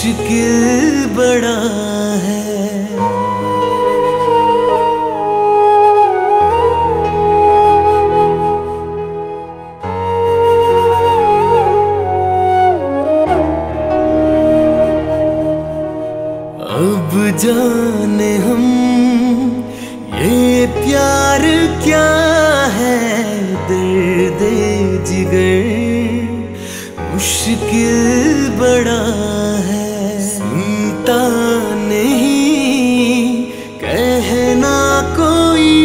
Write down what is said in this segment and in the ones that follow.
मुश्किल बड़ा है, अब जाने हम ये प्यार क्या है। दर्दे जिगर मुश्किल बड़ा है, सुनता नहीं कहना कोई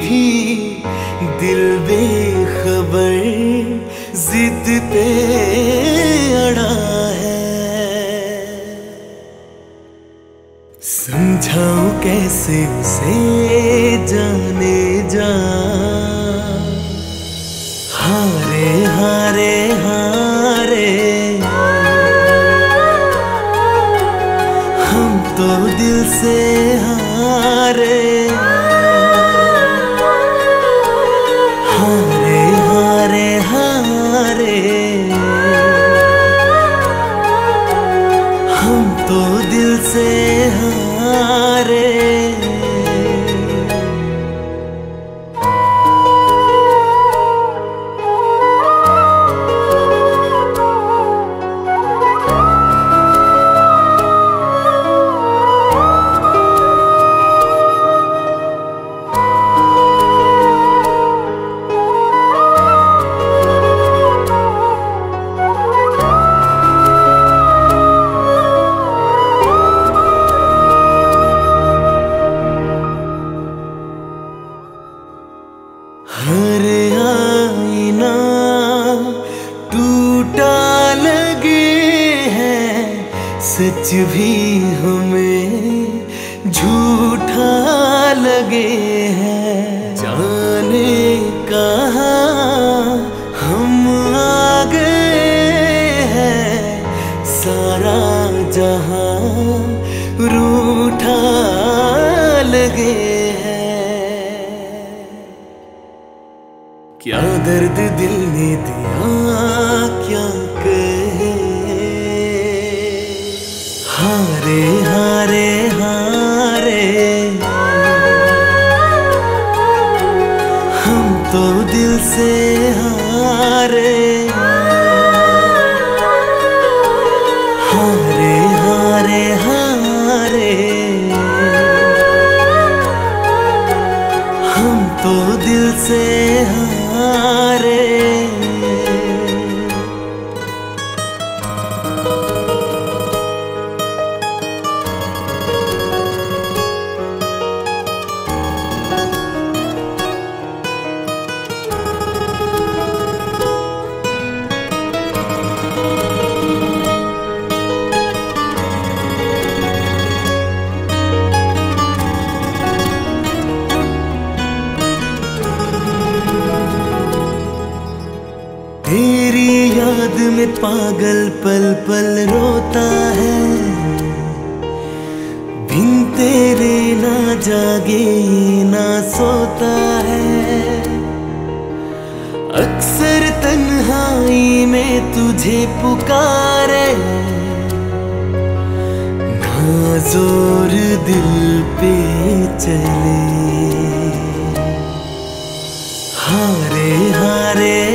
भी, दिल बेखबर जिद पे अड़ा है। समझाओ कैसे उसे जाने जा, हारे हारे हारे तो दिल से हारे हारे हारे हारे, हम तो दिल से हारे। हर आईना टूटा लगे हैं, सच भी हमें झूठा लगे हैं। जाने कहाँ हम आ गए हैं, सारा जहाँ रूठा लगे। क्या दर्द दिल ने दिया क्या कहे, हारे हारे हारे, हम तो दिल से हारे हारे हारे हारे, हम तो दिल से हारे। तेरी याद में पागल पल पल रोता है, बिन तेरे ना जागे ना सोता है। अक्सर तन्हाई में तुझे पुकारे, ना जोर दिल पे चले। हारे हारे